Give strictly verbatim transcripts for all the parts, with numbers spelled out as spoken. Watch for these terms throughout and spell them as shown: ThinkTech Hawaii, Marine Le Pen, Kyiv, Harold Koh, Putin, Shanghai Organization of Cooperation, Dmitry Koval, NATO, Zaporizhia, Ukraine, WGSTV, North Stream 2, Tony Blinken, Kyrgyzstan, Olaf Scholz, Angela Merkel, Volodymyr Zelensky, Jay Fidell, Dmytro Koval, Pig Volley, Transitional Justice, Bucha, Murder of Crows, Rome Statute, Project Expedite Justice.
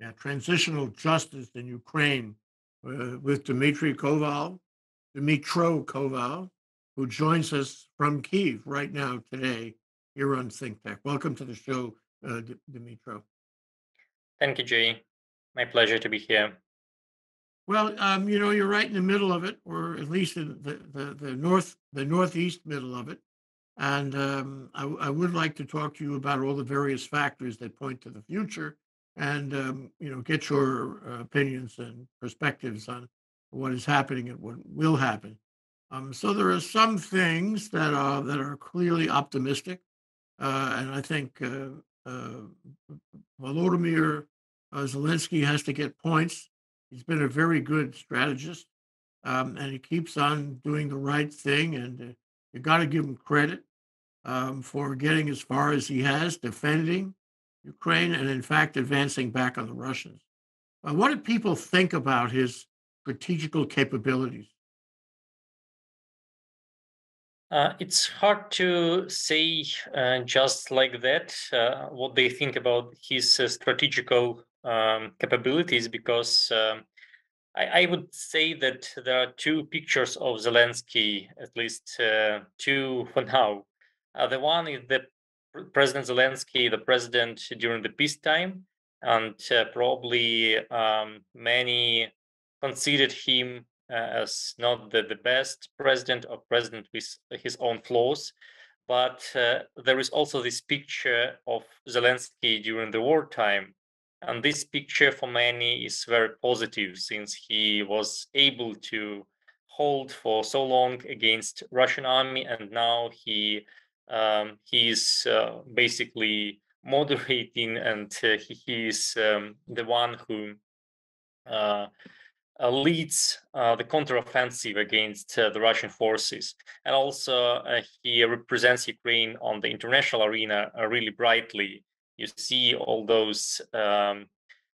yeah, transitional justice in Ukraine uh, with Dmitry Koval, Dmytro Koval, who joins us from Kyiv right now today here on ThinkTech. Welcome to the show, uh, D- Dmytro. Thank you, Jay. My pleasure to be here. Well, um, you know, you're right in the middle of it, or at least in the, the, the north, the northeast middle of it. And um, I, I would like to talk to you about all the various factors that point to the future and, um, you know, get your uh, opinions and perspectives on what is happening and what will happen. Um, so there are some things that are that are clearly optimistic. Uh, and I think uh, uh, Volodymyr uh, Zelensky has to get points. He's been a very good strategist, um, and he keeps on doing the right thing. And uh, you got to give him credit um, for getting as far as he has, defending Ukraine, and in fact, advancing back on the Russians. Uh, what do people think about his strategical capabilities? Uh, it's hard to say uh, just like that uh, what they think about his uh, strategical um, capabilities, because uh, I, I would say that there are two pictures of Zelensky, at least uh, two for now. Uh, the one is the President Zelensky, the president during the peacetime, and uh, probably um, many considered him as not the, the best president or president with his own flaws. But uh, there is also this picture of Zelensky during the wartime. And this picture for many is very positive, since he was able to hold for so long against Russian army. And now he um, he is uh, basically moderating, and uh, he, he is um, the one who uh, Uh, leads uh, the counteroffensive against uh, the Russian forces. And also uh, he represents Ukraine on the international arena uh, really brightly. You see all those um,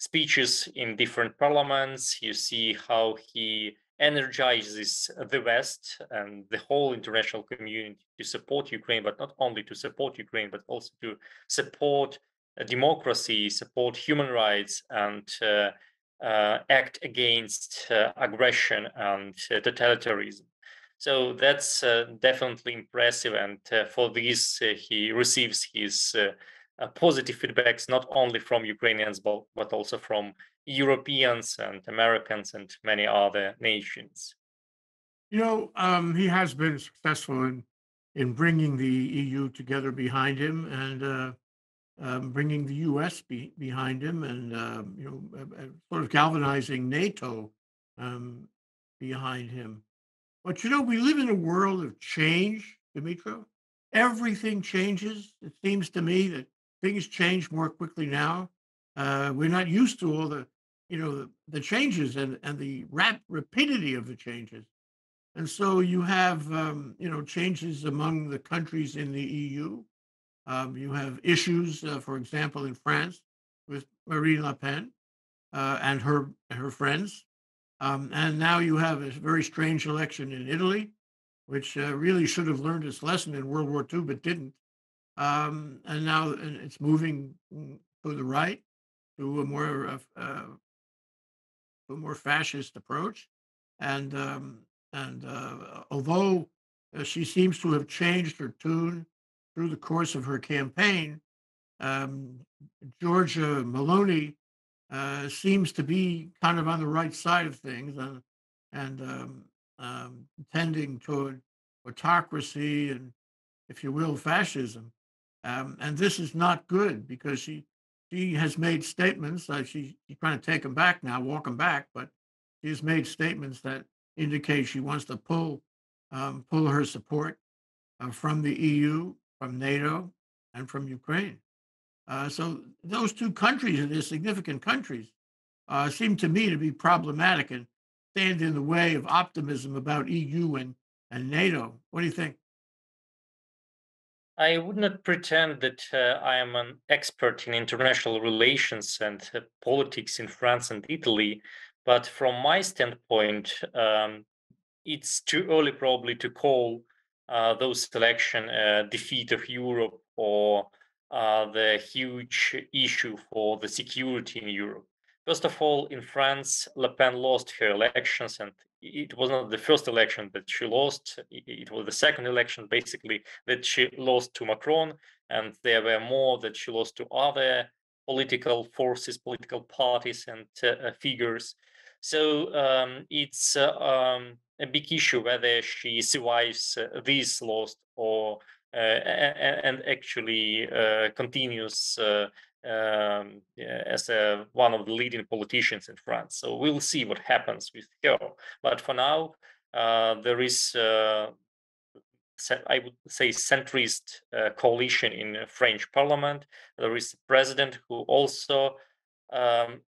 speeches in different parliaments. You see how he energizes the West and the whole international community to support Ukraine, but not only to support Ukraine, but also to support uh, democracy, support human rights, and uh, Uh, act against uh, aggression and uh, totalitarianism. So that's uh, definitely impressive. And uh, for this, uh, he receives his uh, uh, positive feedbacks, not only from Ukrainians, but, but also from Europeans and Americans and many other nations. You know, um, he has been successful in, in bringing the E U together behind him, and uh... Um, bringing the U S be, behind him, and um, you know, uh, uh, sort of galvanizing NATO um, behind him. But you know, we live in a world of change, Dmytro. Everything changes. It seems to me that things change more quickly now. Uh, we're not used to all the, you know, the, the changes and and the rap- rapidity of the changes. And so you have, um, you know, changes among the countries in the E U. Um, you have issues, uh, for example, in France with Marine Le Pen uh, and her her friends. Um, and now you have a very strange election in Italy, which uh, really should have learned its lesson in World War Two, but didn't. Um, and now it's moving to the right, to a more uh, uh, a more fascist approach. And, um, and uh, although uh, she seems to have changed her tune through the course of her campaign, um, Giorgia Meloni uh, seems to be kind of on the right side of things, and, and um, um, tending toward autocracy and, if you will, fascism. Um, and this is not good, because she she has made statements, like she, she's trying to take them back now, walk them back, but she has made statements that indicate she wants to pull, um, pull her support uh, from the E U, from NATO, and from Ukraine. Uh, so those two countries, and they're significant countries, uh, seem to me to be problematic and stand in the way of optimism about E U and, and NATO. What do you think? I would not pretend that uh, I am an expert in international relations and uh, politics in France and Italy, but from my standpoint, um, it's too early probably to call Uh, those election uh, defeat of Europe, or uh, the huge issue for the security in Europe. First of all, in France, Le Pen lost her elections, and it was not the first election that she lost. It was the second election, basically, that she lost to Macron, and there were more that she lost to other political forces, political parties, and uh, figures. So um, it's uh, um, a big issue whether she survives uh, this loss or uh, and actually uh, continues uh, um, as a, one of the leading politicians in France. So we'll see what happens with her. But for now, uh, there is, uh, I would say, centrist uh, coalition in the French parliament. There is a president who also um,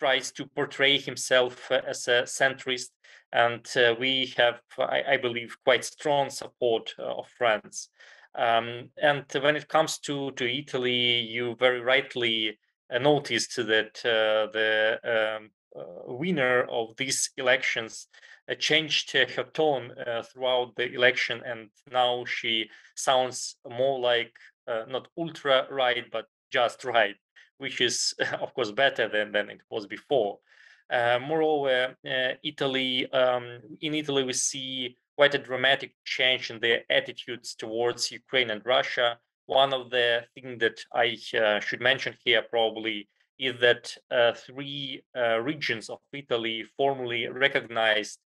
tries to portray himself as a centrist, and uh, we have, I, I believe, quite strong support uh, of France. Um, and when it comes to, to Italy, you very rightly noticed that uh, the um, uh, winner of these elections uh, changed uh, her tone uh, throughout the election, and now she sounds more like uh, not ultra-right, but just right, which is, of course, better than, than it was before. Uh, moreover, uh, Italy, um, in Italy, we see quite a dramatic change in their attitudes towards Ukraine and Russia. One of the things that I uh, should mention here probably is that uh, three uh, regions of Italy formally recognized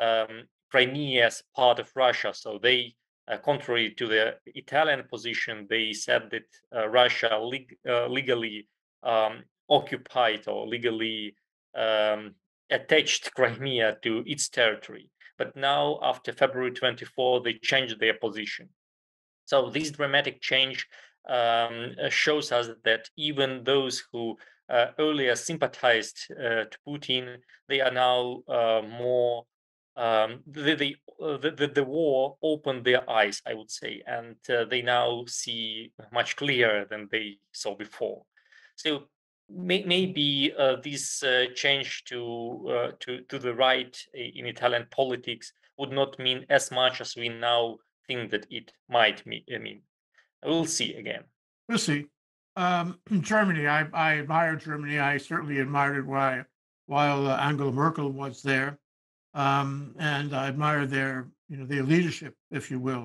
um, Crimea as part of Russia. So they, Uh, contrary to the Italian position, they said that uh, Russia leg uh, legally um, occupied or legally um, attached Crimea to its territory. But now, after February twenty-fourth, they changed their position. So this dramatic change um, shows us that even those who uh, earlier sympathized uh, to Putin, they are now uh, more Um, the, the, the, the war opened their eyes, I would say, and uh, they now see much clearer than they saw before. So may, maybe uh, this uh, change to, uh, to, to the right in Italian politics would not mean as much as we now think that it might mean. I mean, we'll see again. We'll see. Um, Germany, I, I admire Germany. I certainly admired it while, while uh, Angela Merkel was there. Um, and I admire their, you know, their leadership, if you will,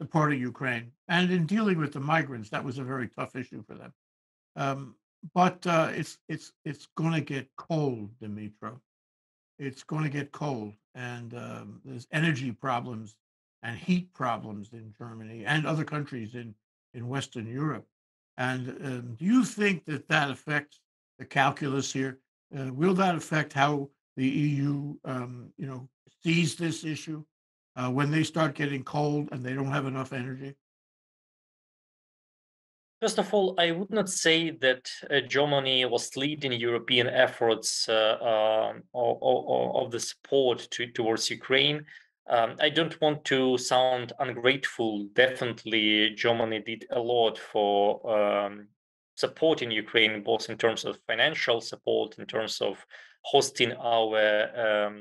supporting Ukraine. And in dealing with the migrants, that was a very tough issue for them. Um, but uh, it's it's it's going to get cold, Dmytro. It's going to get cold, and um, there's energy problems and heat problems in Germany and other countries in in Western Europe. And um, do you think that that affects the calculus here? Uh, will that affect how the E U, um, you know, sees this issue uh, when they start getting cold and they don't have enough energy? First of all, I would not say that uh, Germany was leading European efforts uh, uh, or, or, or of the support to, towards Ukraine. Um, I don't want to sound ungrateful. Definitely, Germany did a lot for um, supporting Ukraine, both in terms of financial support, in terms of hosting our um,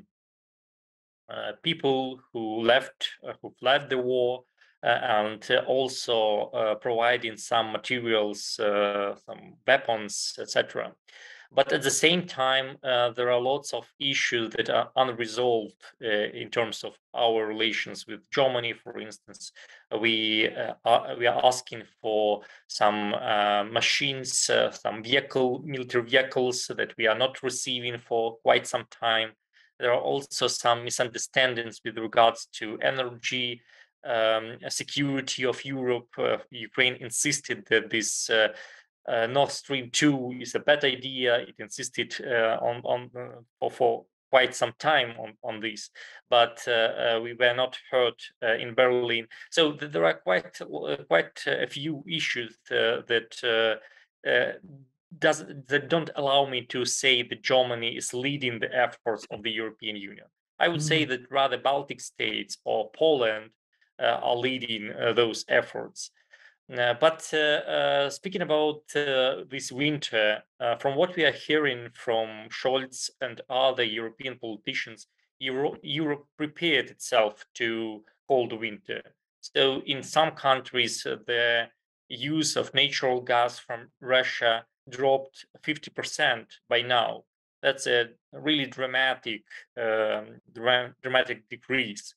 uh, people who left, uh, who fled the war, uh, and uh, also uh, providing some materials, uh, some weapons, et cetera. But at the same time, uh, there are lots of issues that are unresolved uh, in terms of our relations with Germany. For instance, we uh, are, we are asking for some uh, machines, uh, some vehicle, military vehicles that we are not receiving for quite some time. There are also some misunderstandings with regards to energy. Um, security of Europe. Uh, Ukraine insisted that this Uh, Uh, North Stream two is a bad idea. It insisted uh, on, on uh, for quite some time on, on this, but uh, uh, we were not heard uh, in Berlin. So th there are quite uh, quite a few issues uh, that uh, uh, does that don't allow me to say that Germany is leading the efforts of the European Union. I would mm-hmm. say that rather Baltic states or Poland uh, are leading uh, those efforts. Uh, but uh, uh, speaking about uh, this winter, uh, from what we are hearing from Scholz and other European politicians, Euro Europe prepared itself to cold winter. So in some countries, uh, the use of natural gas from Russia dropped fifty percent by now. That's a really dramatic, um, dra- dramatic decrease.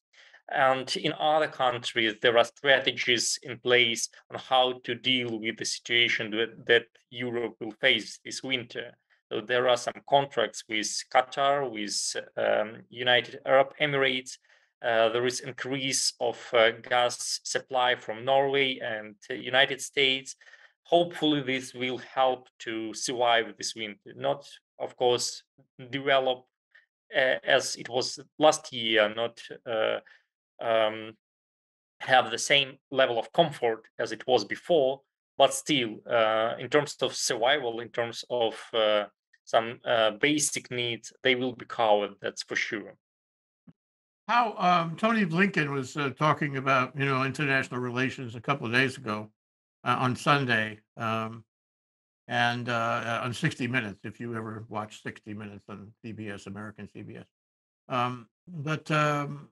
And in other countries, there are strategies in place on how to deal with the situation that, that Europe will face this winter. So there are some contracts with Qatar, with um, United Arab Emirates. Uh, there is increase of uh, gas supply from Norway and uh, United States. Hopefully, this will help to survive this winter, not, of course, develop uh, as it was last year, not uh, um, have the same level of comfort as it was before, but still, uh, in terms of survival, in terms of uh, some uh, basic needs, they will be covered, that's for sure. How um, Tony Blinken was uh, talking about, you know, international relations a couple of days ago uh, on Sunday um, and uh, on sixty minutes, if you ever watch sixty minutes on C B S, American C B S. Um, but um,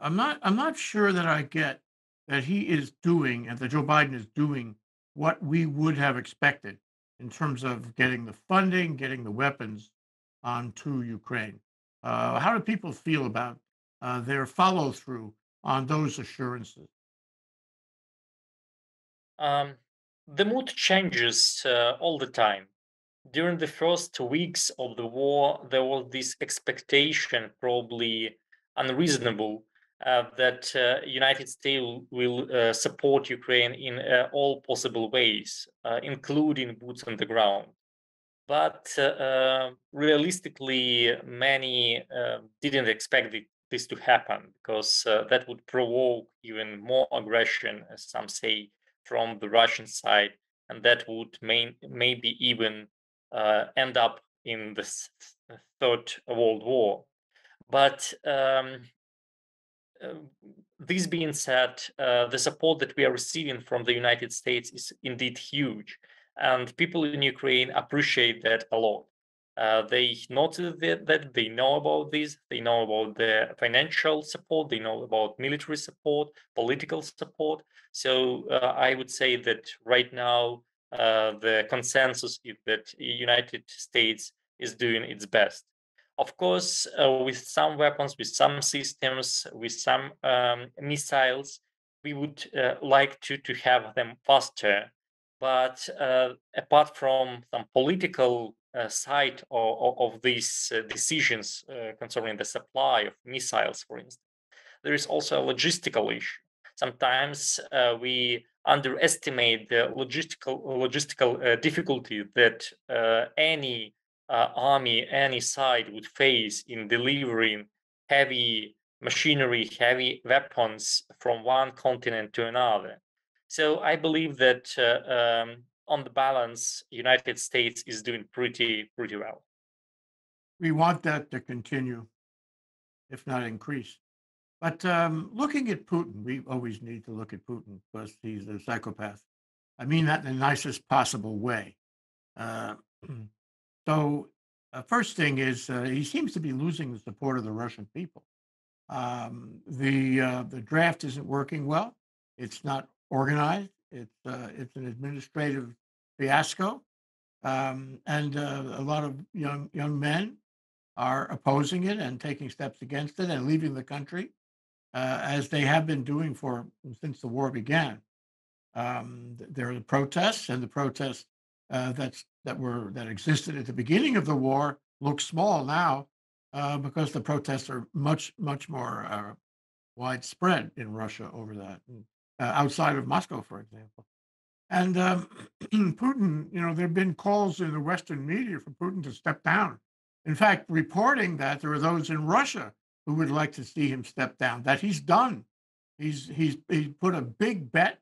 I'm not I'm not sure that I get that he is doing and that Joe Biden is doing what we would have expected in terms of getting the funding, getting the weapons onto Ukraine. Uh, how do people feel about Uh, their follow-through on those assurances? Um, the mood changes uh, all the time. During the first weeks of the war, there was this expectation, probably unreasonable, uh, that uh, United States will uh, support Ukraine in uh, all possible ways, uh, including boots on the ground. But uh, uh, realistically, many uh, didn't expect it. This to happen, because uh, that would provoke even more aggression, as some say, from the Russian side, and that would may- maybe even uh, end up in the Third World War. But um, uh, this being said, uh, the support that we are receiving from the United States is indeed huge, and people in Ukraine appreciate that a lot. Uh, they noticed that, that they know about this, they know about the financial support, they know about military support, political support. So uh, I would say that right now uh, the consensus is that the United States is doing its best. Of course, uh, with some weapons, with some systems, with some um, missiles, we would uh, like to, to have them faster. But uh, apart from some political Uh, side of, of, of these uh, decisions uh, concerning the supply of missiles, for instance, there is also a logistical issue. Sometimes uh, we underestimate the logistical logistical uh, difficulty that uh, any uh, army, any side would face in delivering heavy machinery, heavy weapons from one continent to another. So I believe that uh, um, on the balance, United States is doing pretty, pretty well. We want that to continue, if not increase. But um, looking at Putin, we always need to look at Putin because he's a psychopath. I mean that in the nicest possible way. Uh, so uh, first thing is uh, he seems to be losing the support of the Russian people. Um, the uh, the draft isn't working well. It's not organized. It's uh, it's an administrative fiasco, um, and uh, a lot of young young men are opposing it and taking steps against it and leaving the country, uh, as they have been doing for since the war began. Um, there are the protests, and the protests uh, that's that were that existed at the beginning of the war look small now, uh, because the protests are much much more uh, widespread in Russia over that. And, Uh, outside of Moscow, for example. And um, Putin, you know, there have been calls in the Western media for Putin to step down. In fact, reporting that there are those in Russia who would like to see him step down, that he's done. He's he's he put a big bet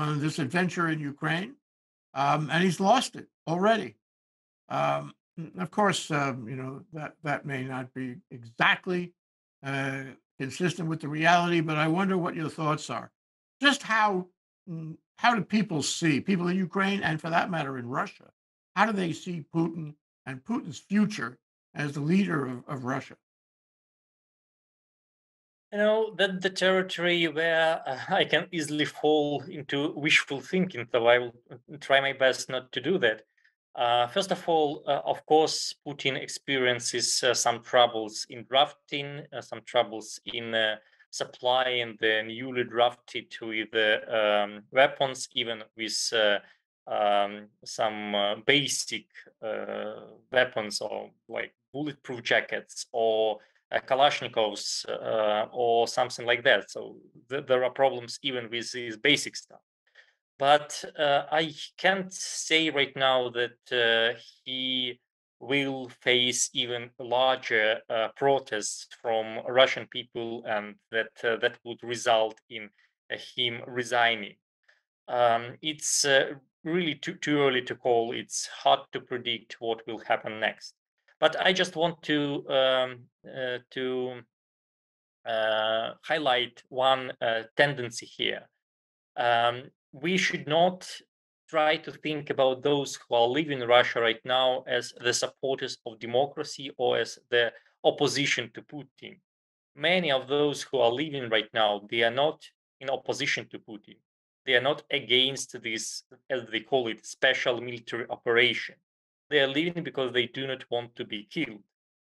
on this adventure in Ukraine, um, and he's lost it already. Um, of course, um, you know, that, that may not be exactly uh, consistent with the reality, but I wonder what your thoughts are. Just how how do people see, people in Ukraine and for that matter in Russia, how do they see Putin and Putin's future as the leader of, of Russia? You know, that's the territory where I can easily fall into wishful thinking, so I will try my best not to do that. Uh, first of all, uh, of course, Putin experiences uh, some troubles in drafting, uh, some troubles in uh, supplying the newly drafted with uh, um, weapons, even with uh, um, some uh, basic uh, weapons or like bulletproof jackets or uh, Kalashnikovs uh, or something like that. So th- there are problems even with this basic stuff. But uh, I can't say right now that uh, he will face even larger uh, protests from Russian people, and that uh, that would result in uh, him resigning. Um, it's uh, really too, too early to call. It's hard to predict what will happen next. But I just want to um, uh, to uh, highlight one uh, tendency here. Um, We should not try to think about those who are living in Russia right now as the supporters of democracy or as the opposition to Putin. Many of those who are living right now, they are not in opposition to Putin. They are not against this, as they call it, special military operation. They are living because they do not want to be killed.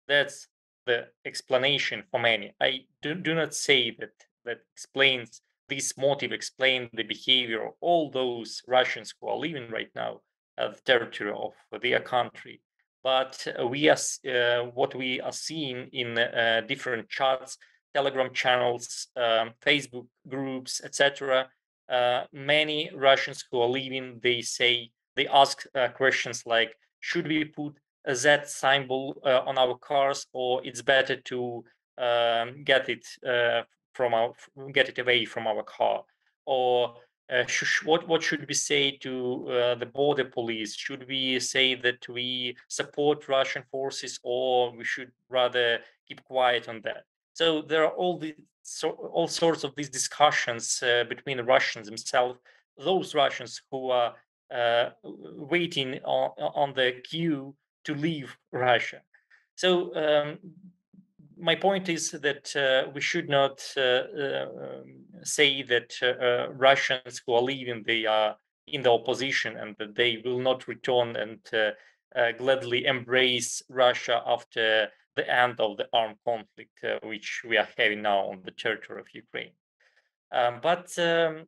That's the explanation for many. I do, do not say that that explains This motive explains the behavior of all those Russians who are living right now at the territory of their country. But we are, uh, what we are seeing in uh, different charts, Telegram channels, um, Facebook groups, et cetera. Uh, many Russians who are living, they say, they ask uh, questions like, should we put a Z symbol uh, on our cars, or it's better to um, get it uh, from our, get it away from our car? Or uh, sh- what what should we say to uh, the border police? Should we say that we support Russian forces, or we should rather keep quiet on that? So there are all the so, all sorts of these discussions uh, between the Russians themselves, those Russians who are uh, waiting on, on the queue to leave Russia. So um, my point is that uh, we should not uh, uh, say that uh, uh, Russians who are leaving, they are in the opposition and that they will not return and uh, uh, gladly embrace Russia after the end of the armed conflict, uh, which we are having now on the territory of Ukraine. Um, but um,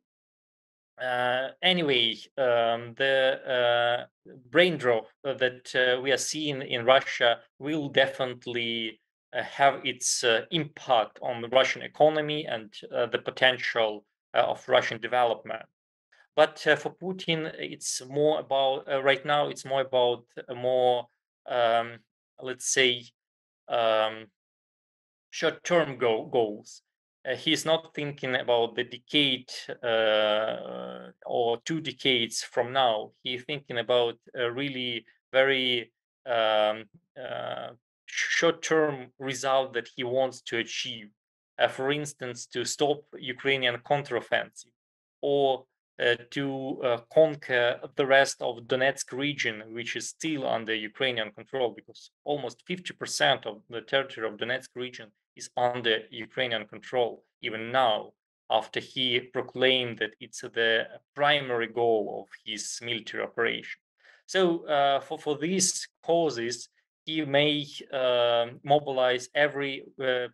uh, anyway, um, the uh, brain draw that uh, we are seeing in Russia will definitely have its uh, impact on the Russian economy and uh, the potential uh, of Russian development. But uh, for Putin, it's more about, uh, right now, it's more about a more, um, let's say, um, short-term go- goals. Uh, he's not thinking about the decade uh, or two decades from now. He's thinking about a really very um, uh, short-term result that he wants to achieve, uh, for instance, to stop Ukrainian counteroffensive, or uh, to uh, conquer the rest of Donetsk region, which is still under Ukrainian control, because almost fifty percent of the territory of Donetsk region is under Ukrainian control, even now, after he proclaimed that it's the primary goal of his military operation. So uh, for, for these causes, he may uh, mobilize every uh,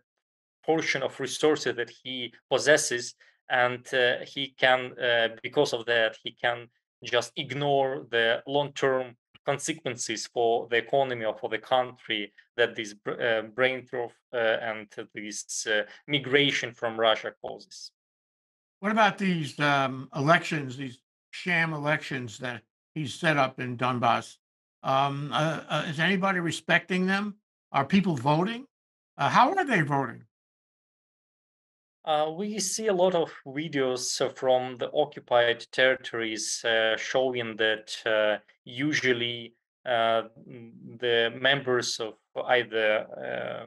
portion of resources that he possesses, and uh, he can, uh, because of that, he can just ignore the long-term consequences for the economy or for the country that this uh, brain trough uh, and this uh, migration from Russia causes. What about these um, elections, these sham elections that he's set up in Donbass? Um, uh, uh, is anybody respecting them? Are people voting? Uh, how are they voting? Uh, we see a lot of videos uh, from the occupied territories uh, showing that uh, usually uh, the members of either uh,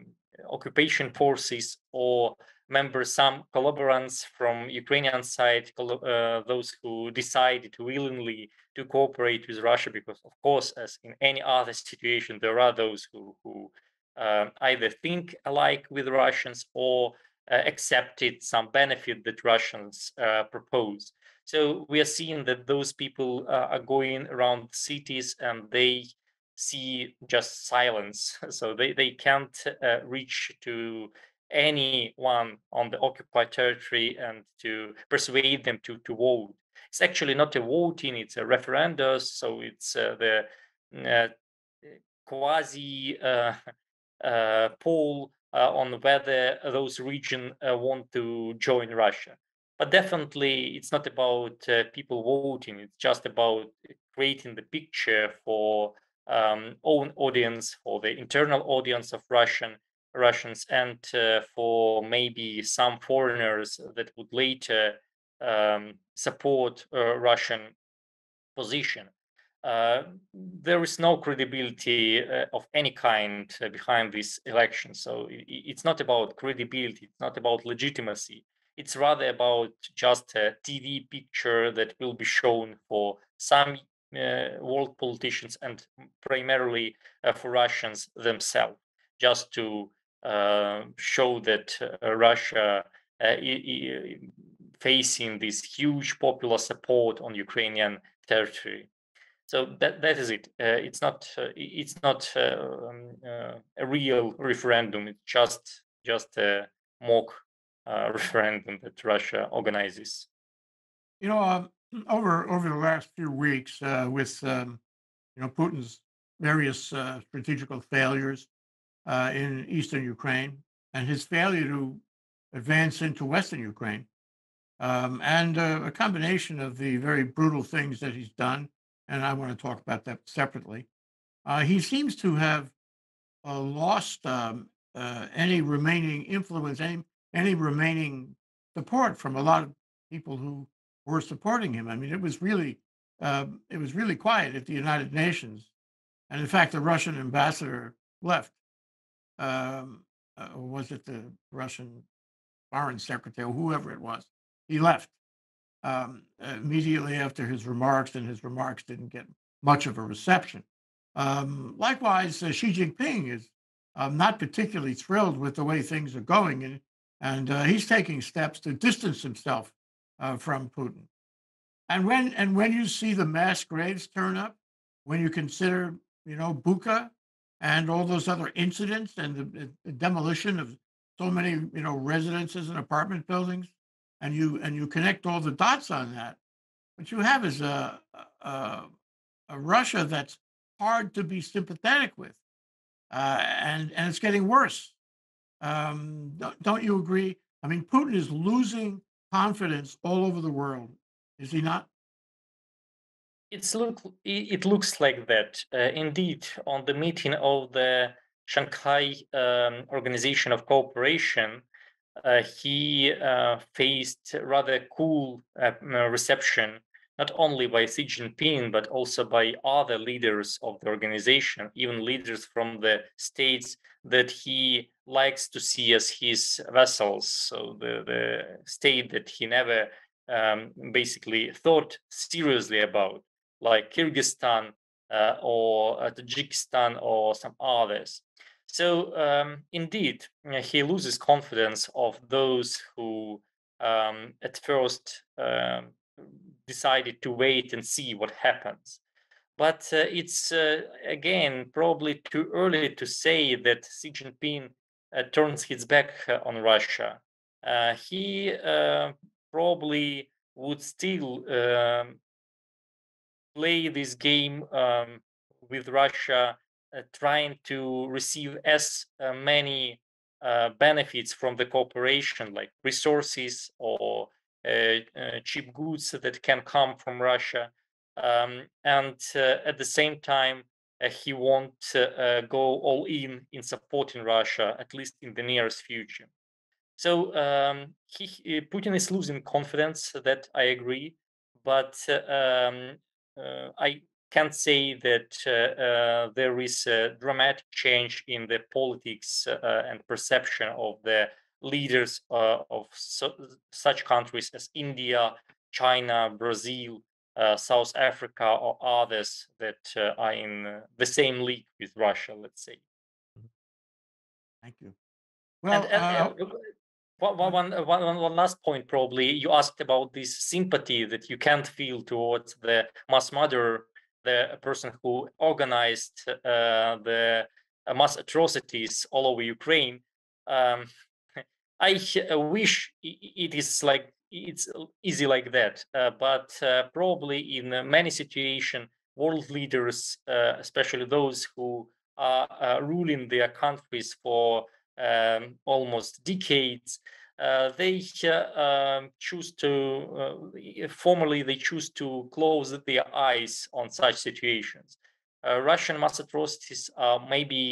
occupation forces or members, some collaborators from Ukrainian side, uh, those who decided willingly to cooperate with Russia, because of course, as in any other situation, there are those who, who uh, either think alike with Russians or uh, accepted some benefit that Russians uh, propose. So we are seeing that those people uh, are going around cities and they see just silence. So they, they can't uh, reach to anyone on the occupied territory and to persuade them to, to vote. It's actually not a voting, it's a referendum. So it's uh, the uh, quasi uh, uh, poll uh, on whether those regions uh, want to join Russia. But definitely, it's not about uh, people voting. It's just about creating the picture for um, own audience, for the internal audience of Russian Russians, and uh, for maybe some foreigners that would later um, support a Russian position. Uh, there is no credibility uh, of any kind uh, behind this election. So it, it's not about credibility. It's not about legitimacy. It's rather about just a T V picture that will be shown for some uh, world politicians and primarily uh, for Russians themselves, just to uh, show that uh, Russia uh, is facing this huge popular support on Ukrainian territory. So that that is it. Uh, it's not. Uh, it's not uh, um, uh, a real referendum. It's just just a mock Uh, referendum that Russia organizes. You know, uh, over over the last few weeks, uh, with um, you know Putin's various uh, strategical failures uh, in eastern Ukraine and his failure to advance into western Ukraine, um, and uh, a combination of the very brutal things that he's done, and I want to talk about that separately. Uh, he seems to have uh, lost um, uh, any remaining influence, any any remaining support from a lot of people who were supporting him. I mean, it was really uh, it was really quiet at the United Nations. And in fact, the Russian ambassador left. Um, uh, was it the Russian foreign secretary, or whoever it was? He left um, immediately after his remarks, and his remarks didn't get much of a reception. Um, likewise, uh, Xi Jinping is um, not particularly thrilled with the way things are going. And, And uh, he's taking steps to distance himself uh, from Putin. And when and when you see the mass graves turn up, when you consider, you know, Bucha and all those other incidents and the, the demolition of so many, you know, residences and apartment buildings, and you and you connect all the dots on that, what you have is a, a, a Russia that's hard to be sympathetic with, uh, and and it's getting worse. Um, don't you agree? I mean, Putin is losing confidence all over the world, is he not? It's look, it looks like that. Uh, indeed, on the meeting of the Shanghai um, Organization of Cooperation, uh, he uh, faced rather cool uh, reception, not only by Xi Jinping, but also by other leaders of the organization, even leaders from the states that he likes to see as his vassals. So the, the state that he never um, basically thought seriously about, like Kyrgyzstan uh, or uh, Tajikistan or some others. So um, indeed, he loses confidence of those who um, at first um, decided to wait and see what happens. But uh, it's, uh, again, probably too early to say that Xi Jinping Uh, turns his back uh, on Russia. Uh, he uh, probably would still uh, play this game um, with Russia, uh, trying to receive as uh, many uh, benefits from the cooperation, like resources or uh, uh, cheap goods that can come from Russia. Um, and uh, at the same time, Uh, he won't uh, uh, go all in in supporting Russia, at least in the nearest future. So um, he, he, Putin is losing confidence, that I agree, but uh, um, uh, I can't say that uh, uh, there is a dramatic change in the politics uh, and perception of the leaders uh, of so, such countries as India, China, Brazil, Uh, South Africa or others that uh, are in uh, the same league with Russia, let's say. Thank you. Well, and, and, uh, One, one, one, one last point, probably. You asked about this sympathy that you can't feel towards the mass murderer, the person who organized uh, the mass atrocities all over Ukraine. Um, I wish it is like it's easy like that, uh, but uh, probably in many situations, world leaders, uh, especially those who are uh, ruling their countries for Um, almost decades, uh, they uh, um, choose to, uh, formally they choose to close their eyes on such situations. Uh, Russian mass atrocities are maybe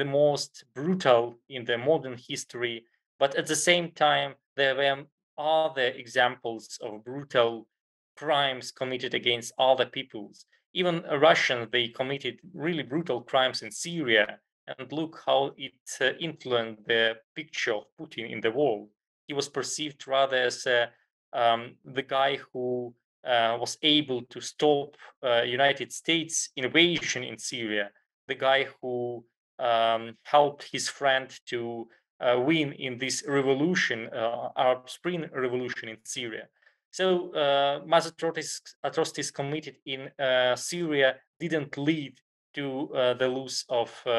the most brutal in the modern history, but at the same time, there were other examples of brutal crimes committed against other peoples. Even Russians, they committed really brutal crimes in Syria. And look how it uh, influenced the picture of Putin in the world. He was perceived rather as uh, um, the guy who uh, was able to stop uh, United States invasion in Syria, the guy who um, helped his friend to uh, win in this revolution, uh, Arab Spring revolution in Syria. So uh, mass atrocities, atrocities committed in uh, Syria didn't lead to uh, the loss of uh,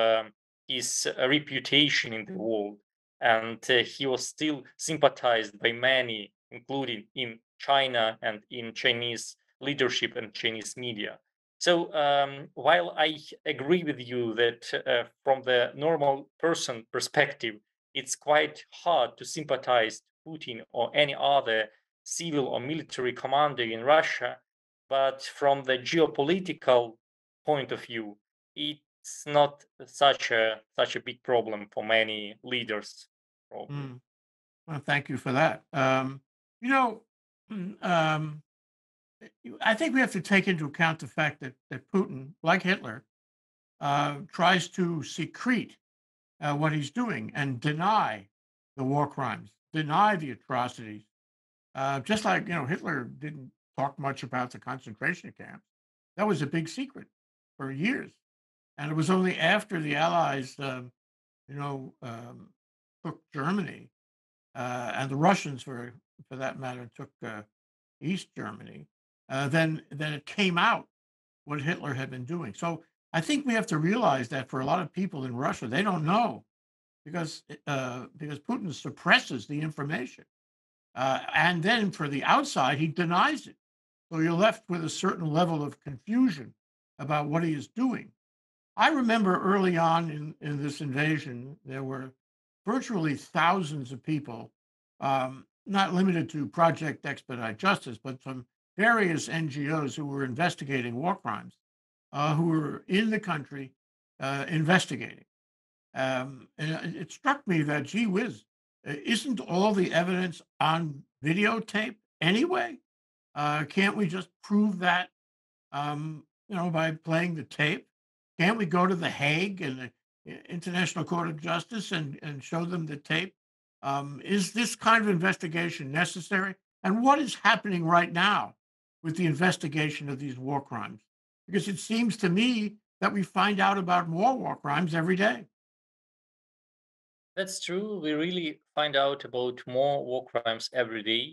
his uh, reputation in the world. And uh, he was still sympathized by many, including in China and in Chinese leadership and Chinese media. So um, while I agree with you that uh, from the normal person perspective, it's quite hard to sympathize Putin or any other civil or military commander in Russia, but from the geopolitical point of view, it's not such a such a big problem for many leaders. Mm. Well, thank you for that. Um, you know, um, I think we have to take into account the fact that that Putin, like Hitler, uh, tries to secrete uh, what he's doing and deny the war crimes, deny the atrocities. Uh, just like you know, Hitler didn't talk much about the concentration camps. That was a big secret for years. And it was only after the Allies, um, you know, um, took Germany, uh, and the Russians, for for that matter, took uh, East Germany, uh, then then it came out what Hitler had been doing. So I think we have to realize that for a lot of people in Russia, they don't know, because uh, because Putin suppresses the information, uh, and then for the outside he denies it. So you're left with a certain level of confusion about what he is doing. I remember early on in, in this invasion, there were virtually thousands of people, um, not limited to Project Expedite Justice, but from various N G Os who were investigating war crimes, uh, who were in the country uh, investigating. Um, and it struck me that, gee whiz, isn't all the evidence on videotape anyway? Uh, can't we just prove that? Um, You know, by playing the tape? Can't we go to The Hague and the International Court of Justice and, and show them the tape? Um, is this kind of investigation necessary? And what is happening right now with the investigation of these war crimes? Because it seems to me that we find out about more war crimes every day. That's true. We really find out about more war crimes every day.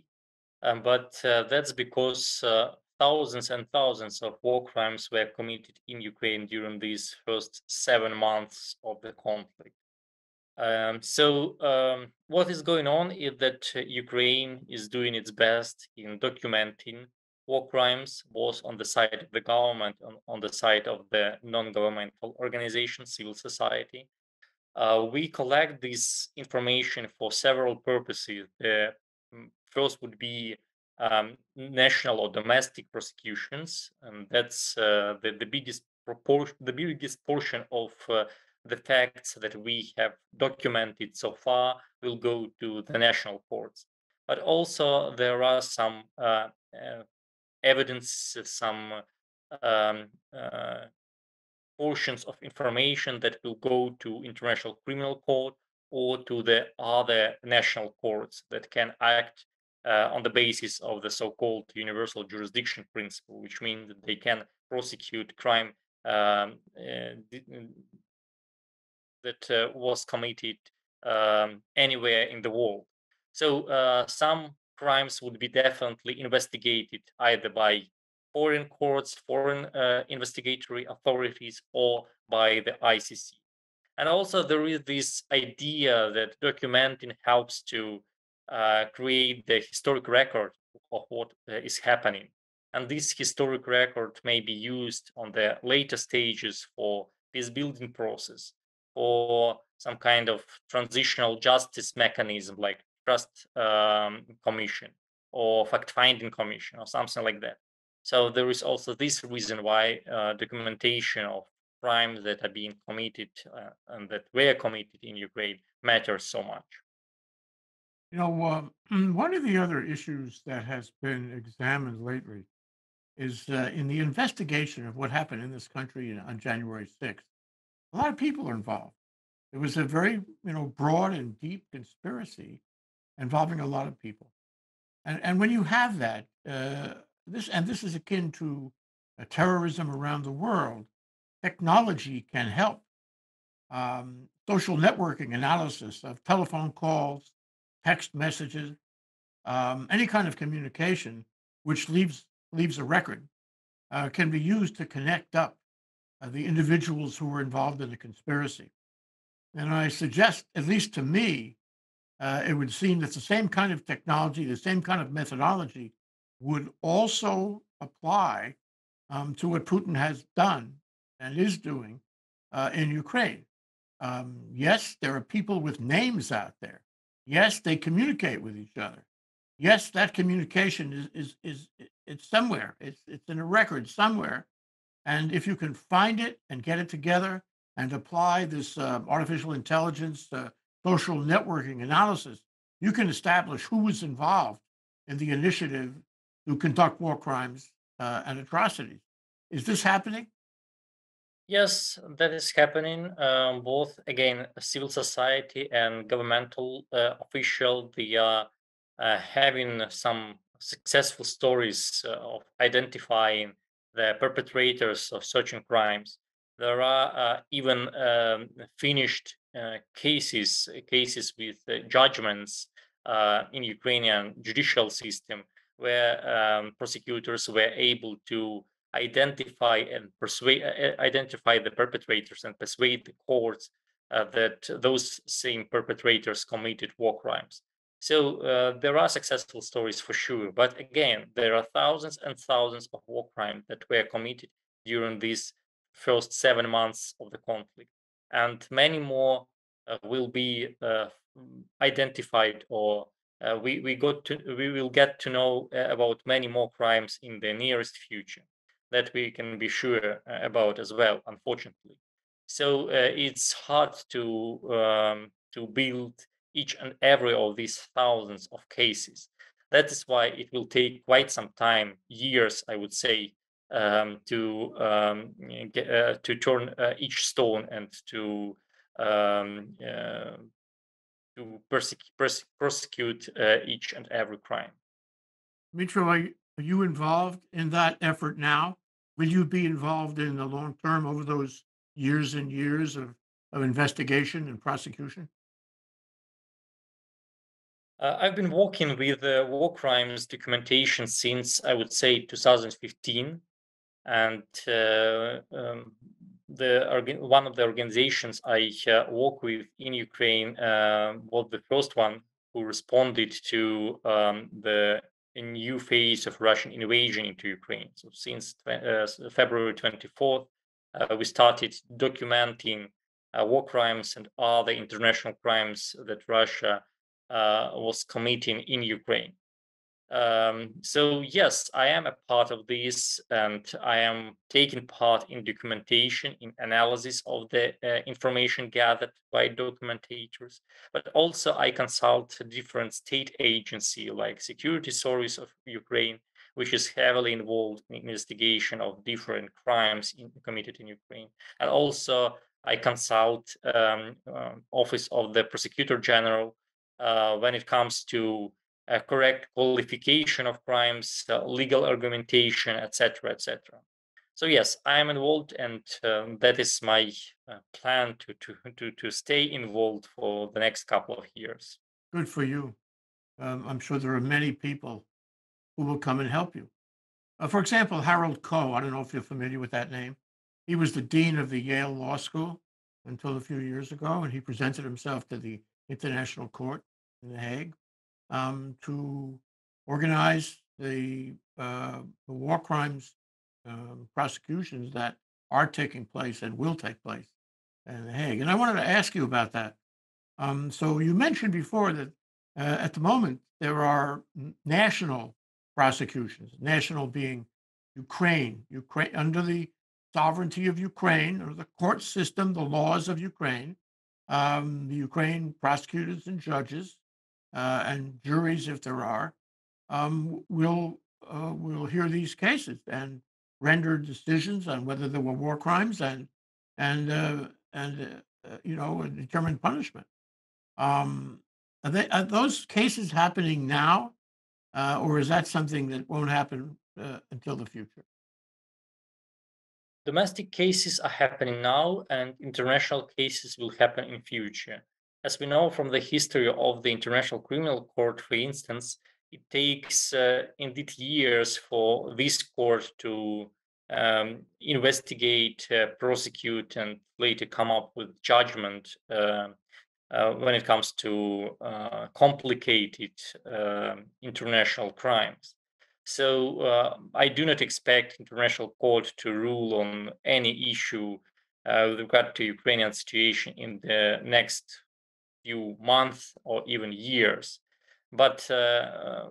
Um, but uh, that's because uh, Thousands and thousands of war crimes were committed in Ukraine during these first seven months of the conflict. Um, so um, what is going on is that Ukraine is doing its best in documenting war crimes, both on the side of the government and on the side of the non-governmental organization, civil society. Uh, we collect this information for several purposes. The first would be Um, national or domestic prosecutions, and that's uh, the, the biggest proportion, the biggest portion of uh, the facts that we have documented so far will go to the national courts. But also there are some uh, uh, evidence, some um, uh, portions of information that will go to International Criminal Court or to the other national courts that can act Uh, on the basis of the so-called universal jurisdiction principle, which means that they can prosecute crime um, uh, that uh, was committed um, anywhere in the world. So uh, some crimes would be definitely investigated either by foreign courts, foreign uh, investigatory authorities, or by the I C C. And also there is this idea that documenting helps to uh, create the historic record of what uh, is happening. And this historic record may be used on the later stages for peace building process, or some kind of transitional justice mechanism like trust um, commission or fact-finding commission or something like that. So there is also this reason why uh, documentation of crimes that are being committed uh, and that were committed in Ukraine matters so much. You know, uh, one of the other issues that has been examined lately is uh, in the investigation of what happened in this country on January sixth. A lot of people are involved. It was a very, you know, broad and deep conspiracy involving a lot of people. And, and when you have that, uh, this and this is akin to uh, terrorism around the world, technology can help. Um, social networking analysis of telephone calls, text messages, um, any kind of communication which leaves leaves a record uh, can be used to connect up uh, the individuals who were involved in the conspiracy. And I suggest, at least to me, uh, it would seem that the same kind of technology, the same kind of methodology would also apply um, to what Putin has done and is doing uh, in Ukraine. Um, yes, there are people with names out there. Yes, they communicate with each other. Yes, that communication is, is, is it's somewhere. It's, it's in a record somewhere. And if you can find it and get it together and apply this uh, artificial intelligence, uh, social networking analysis, you can establish who was involved in the initiative to conduct war crimes uh, and atrocities. Is this happening? Yes, that is happening. Um, both, again, civil society and governmental uh, official, they are uh, having some successful stories uh, of identifying the perpetrators of certain crimes. There are uh, even um, finished uh, cases, cases with uh, judgments uh, in Ukrainian judicial system, where um, prosecutors were able to identify and persuade, identify the perpetrators and persuade the courts uh, that those same perpetrators committed war crimes. So uh, there are successful stories for sure, but again, there are thousands and thousands of war crimes that were committed during these first seven months of the conflict, and many more uh, will be uh, identified, or uh, we we got to we will get to know about many more crimes in the nearest future that we can be sure about as well, unfortunately. So uh, it's hard to, um, to build each and every of these thousands of cases. That is why it will take quite some time, years, I would say, um, to, um, get, uh, to turn uh, each stone and to, um, uh, to persecute, perse prosecute uh, each and every crime. Dmytro, are you involved in that effort now? Will you be involved in the long term over those years and years of, of investigation and prosecution? Uh, I've been working with uh, war crimes documentation since, I would say, two thousand fifteen. And uh, um, the, one of the organizations I uh, work with in Ukraine uh, was the first one who responded to um, the a new phase of Russian invasion into Ukraine. So since uh, February twenty-fourth, uh, we started documenting uh, war crimes and other international crimes that Russia uh, was committing in Ukraine. Um, so yes, I am a part of this, and I am taking part in documentation, in analysis of the uh, information gathered by documentators, but also I consult a different state agency like Security Service of Ukraine, which is heavily involved in investigation of different crimes in, committed in Ukraine. And also I consult um, um, Office of the Prosecutor General uh, when it comes to Uh, correct qualification of crimes, uh, legal argumentation, et cetera, et cetera. So yes, I am involved, and um, that is my uh, plan to to to to stay involved for the next couple of years. Good for you. um, I'm sure there are many people who will come and help you. Uh, for example, Harold Koh, I don't know if you're familiar with that name. He was the dean of the Yale Law School until a few years ago, and he presented himself to the International Court in The Hague um, to organize the, uh, the war crimes um, prosecutions that are taking place and will take place in The Hague. And I wanted to ask you about that. Um, so you mentioned before that uh, at the moment, there are national prosecutions, national being Ukraine, Ukraine under the sovereignty of Ukraine or the court system, the laws of Ukraine, um, the Ukraine prosecutors and judges uh, and juries, if there are, um, will uh, will hear these cases and render decisions on whether there were war crimes and and uh, and uh, you know determine punishment. Um, are, they, are those cases happening now, uh, or is that something that won't happen uh, until the future? Domestic cases are happening now, and international cases will happen in future. As we know from the history of the International Criminal Court, for instance, it takes uh, indeed years for this court to um, investigate, uh, prosecute, and later come up with judgment uh, uh, when it comes to uh, complicated uh, international crimes. So uh, I do not expect international court to rule on any issue uh, with regard to Ukrainian situation in the next few months or even years. But uh,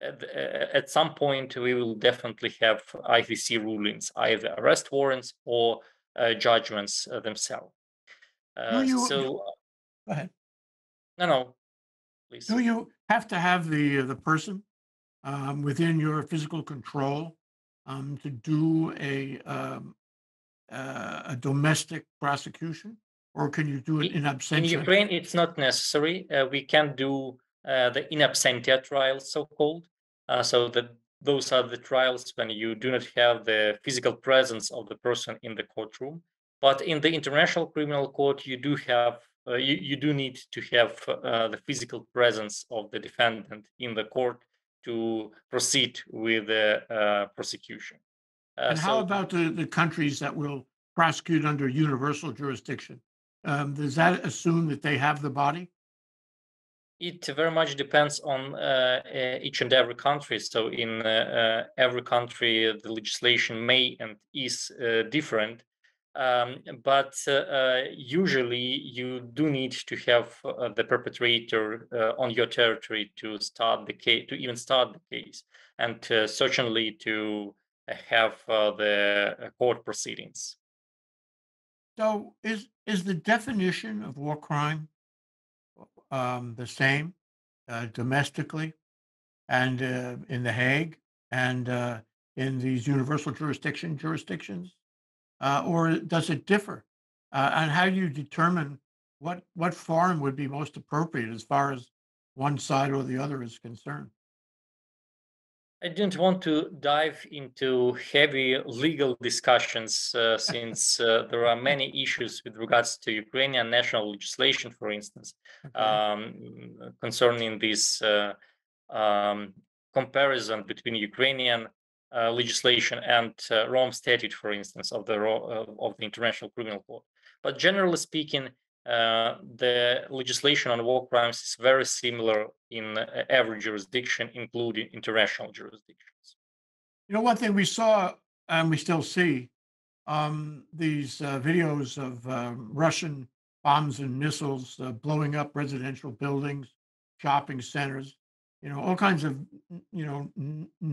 at, at some point, we will definitely have I C C rulings, either arrest warrants or uh, judgments uh, themselves. Uh, no, you, so, go ahead. No, no, please. Do you have to have the, the person Um, within your physical control um, to do a, um, uh, a domestic prosecution, or can you do it in absentia? In Ukraine, it's not necessary. Uh, we can do uh, the in absentia trials, so-called. Uh, so that those are the trials when you do not have the physical presence of the person in the courtroom. But in the International Criminal Court, you do have uh, you, you do need to have uh, the physical presence of the defendant in the court to proceed with the uh, prosecution. Uh, and how so, about the, the countries that will prosecute under universal jurisdiction? Um, does that assume that they have the body? It very much depends on uh, each and every country. So in uh, every country, the legislation may and is uh, different. Um, but uh, usually you do need to have uh, the perpetrator uh, on your territory to start the case, to even start the case, and uh, certainly to have uh, the court proceedings. So is, is the definition of war crime um, the same uh, domestically and uh, in The Hague and uh, in these universal jurisdiction jurisdictions? Uh, or does it differ? Uh, and how do you determine what, what form would be most appropriate as far as one side or the other is concerned? I didn't want to dive into heavy legal discussions uh, since uh, there are many issues with regards to Ukrainian national legislation, for instance, okay. um, concerning this uh, um, comparison between Ukrainian Uh, legislation and uh, Rome Statute, for instance, of the uh, of the International Criminal Court. But generally speaking, uh, the legislation on war crimes is very similar in uh, every jurisdiction, including international jurisdictions. You know, one thing we saw and we still see um, these uh, videos of um, Russian bombs and missiles uh, blowing up residential buildings, shopping centers. You know, all kinds of you know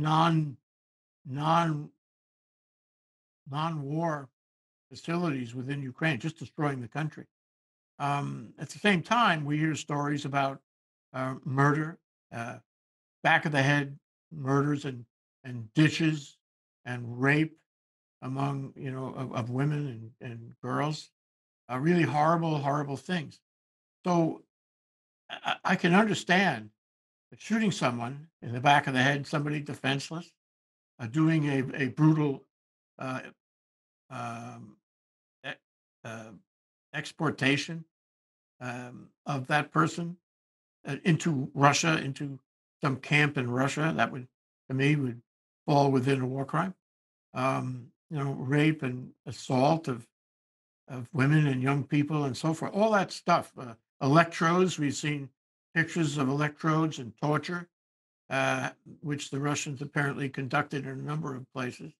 non non non-war facilities within Ukraine, just destroying the country. Um, at the same time, we hear stories about uh, murder, uh, back of the head murders and and ditches and rape among you know of, of women and, and girls, uh, really horrible, horrible things. So I, I can understand that shooting someone in the back of the head, somebody defenseless, Uh, doing a, a brutal uh, um, e uh, exportation um, of that person into Russia, into some camp in Russia. That would, to me, would fall within a war crime. Um, you know, rape and assault of of women and young people and so forth. All that stuff. Uh, electrodes. We've seen pictures of electrodes and torture, uh, which the Russians apparently conducted in a number of places.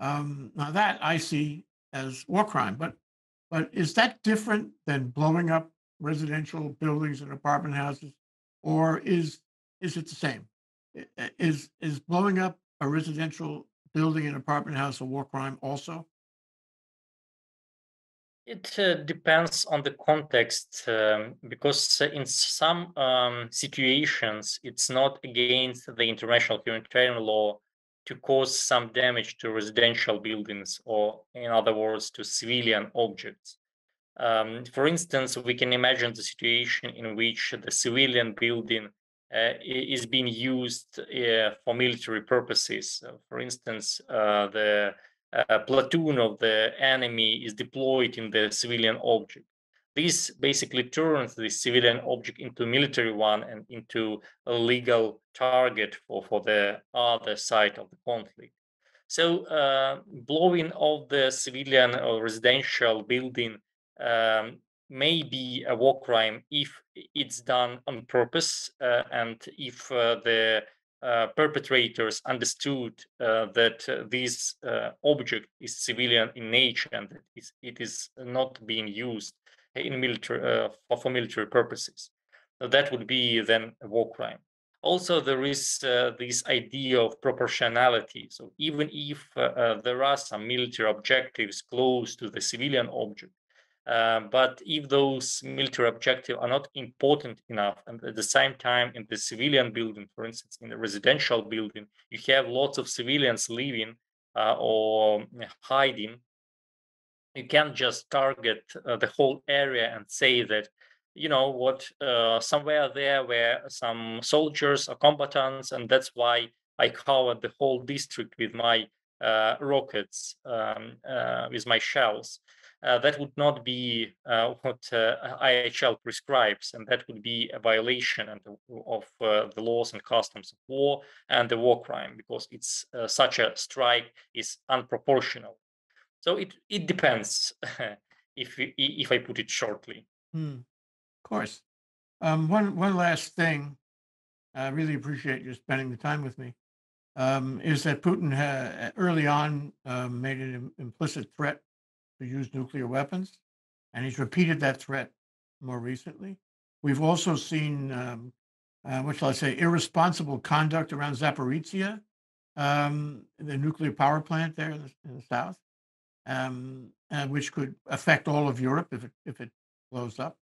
Um, now that I see as war crime, but but is that different than blowing up residential buildings and apartment houses, or is is it the same? Is is blowing up a residential building and apartment house a war crime also? It uh, depends on the context, um, because in some um, situations it's not against the international humanitarian law to cause some damage to residential buildings, or in other words, to civilian objects. Um, for instance, we can imagine the situation in which the civilian building uh, is being used uh, for military purposes. Uh, for instance, uh, the uh, platoon of the enemy is deployed in the civilian object. This basically turns the civilian object into a military one and into a legal target for, for the other side of the conflict. So uh, blowing of the civilian or residential building um, may be a war crime if it's done on purpose uh, and if uh, the uh, perpetrators understood uh, that uh, this uh, object is civilian in nature and it is, it is not being used in military uh, for military purposes. So that would be then a war crime. Also, there is uh, this idea of proportionality. So even if uh, uh, there are some military objectives close to the civilian object, uh, but if those military objectives are not important enough, and at the same time in the civilian building, for instance, in the residential building, you have lots of civilians living uh, or hiding, you can't just target uh, the whole area and say that, you know what, uh, somewhere there were some soldiers or combatants, and that's why I covered the whole district with my uh, rockets, um, uh, with my shells. Uh, that would not be uh, what uh, I H L prescribes, and that would be a violation and of uh, the laws and customs of war and the war crime, because it's uh, such a strike is unproportional. So it, it depends, if, if I put it shortly. Mm, of course. Um, one, one last thing, I really appreciate you spending the time with me, um, is that Putin ha early on uh, made an implicit threat to use nuclear weapons, and he's repeated that threat more recently. We've also seen, um, uh, what shall I say, irresponsible conduct around Zaporizhia, um, the nuclear power plant there in the, in the south. Um, uh, which could affect all of Europe if it, if it blows up.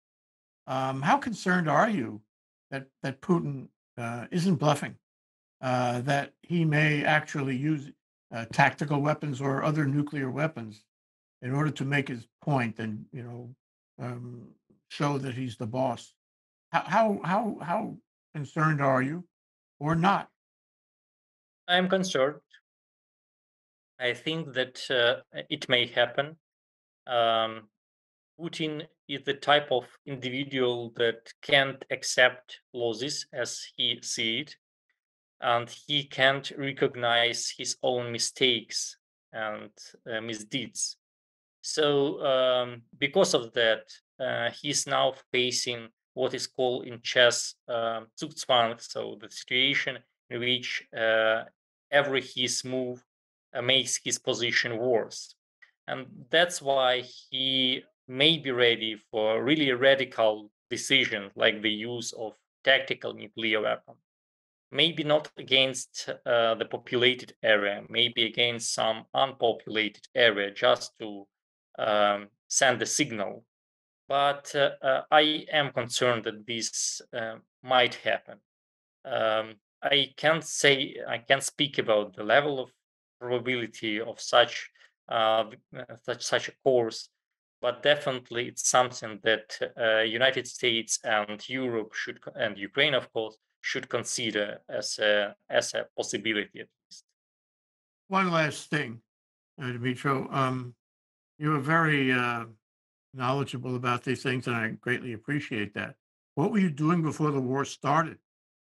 Um, how concerned are you that, that Putin uh, isn't bluffing, uh, that he may actually use uh, tactical weapons or other nuclear weapons in order to make his point and, you know, um, show that he's the boss? How, how, how, how concerned are you or not? I'm concerned. I think that uh, it may happen. Um, Putin is the type of individual that can't accept losses as he sees it, and he can't recognize his own mistakes and uh, misdeeds. So um, because of that, uh, he's now facing what is called in chess uh, Zugzwang, so the situation in which uh, every his move makes his position worse. And that's why he may be ready for really radical decisions like the use of tactical nuclear weapon. Maybe not against uh, the populated area, maybe against some unpopulated area just to um, send a signal. But uh, uh, I am concerned that this uh, might happen. Um, I can't say, I can't speak about the level of probability of such uh, such such a course, but definitely it's something that uh, United States and Europe should, and Ukraine of course, should consider as a as a possibility at least. One last thing, Dmytro, um, you are very uh, knowledgeable about these things, and I greatly appreciate that. What were you doing before the war started?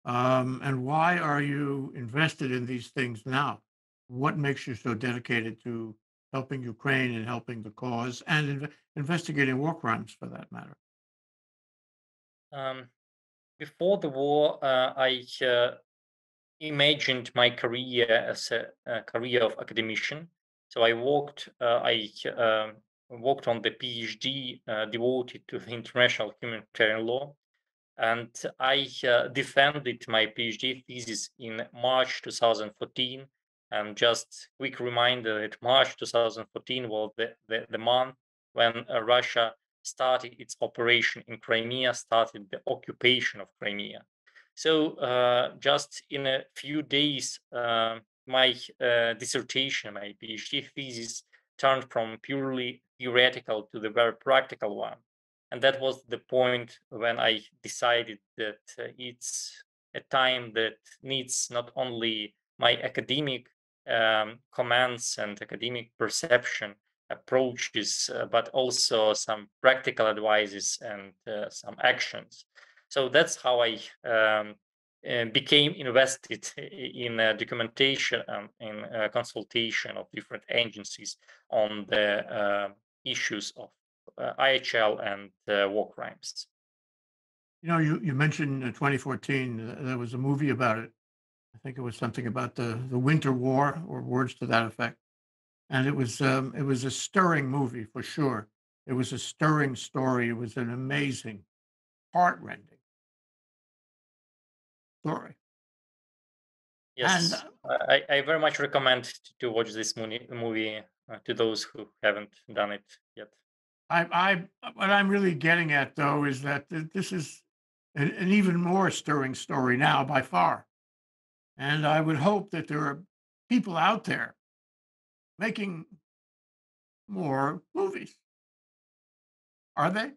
Um, and why are you invested in these things now? What makes you so dedicated to helping Ukraine and helping the cause and in- investigating war crimes for that matter? Um, before the war, uh, I uh, imagined my career as a, a career of academician. So I worked, uh, I uh, worked on the PhD uh, devoted to international humanitarian law. And I uh, defended my PhD thesis in March twenty fourteen. And just quick reminder that March twenty fourteen was the, the, the month when uh, Russia started its operation in Crimea, started the occupation of Crimea. So uh, just in a few days, uh, my uh, dissertation, my PhD thesis turned from purely theoretical to the very practical one. And that was the point when I decided that uh, it's a time that needs not only my academic um, comments and academic perception approaches, uh, but also some practical advices and uh, some actions. So that's how I um, became invested in uh, documentation and in uh, consultation of different agencies on the uh, issues of Uh, I H L and uh, war crimes. You know, you, you mentioned uh, twenty fourteen, uh, there was a movie about it. I think it was something about the, the Winter War or words to that effect. And it was, um, it was a stirring movie for sure. It was a stirring story. It was an amazing, heart-rending story. Yes, and, uh, I, I very much recommend to, to watch this movie uh, to those who haven't done it yet. I, I, what I'm really getting at, though, is that this is an, an even more stirring story now by far. And I would hope that there are people out there making more movies. Are they?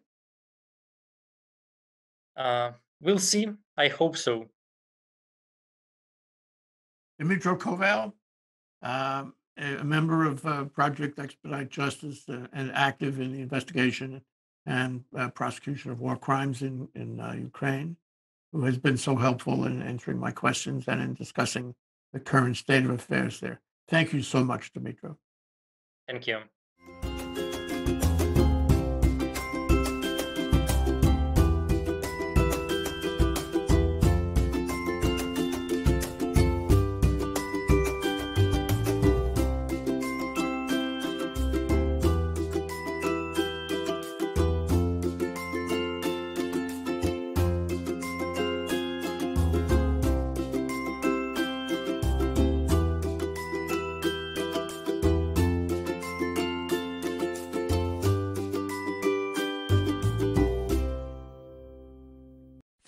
Uh, we'll see. I hope so. Dmytro Koval, um, a member of uh, Project Expedite Justice uh, and active in the investigation and uh, prosecution of war crimes in, in uh, Ukraine, who has been so helpful in answering my questions and in discussing the current state of affairs there. Thank you so much, Dmytro. Thank you.